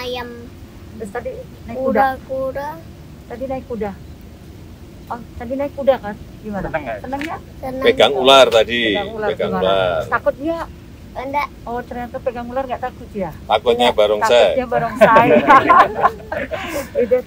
ayam. Terus tadi naik kuda. Tadi naik kuda. Oh, tadi naik kuda kan? Gimana? Senang ya? Pegang ular tadi. Pegang ular. Takut dia? Enggak. Oh, ternyata pegang ular nggak takut ya? Takutnya barongsai. Takutnya barongsai. Terima kasih.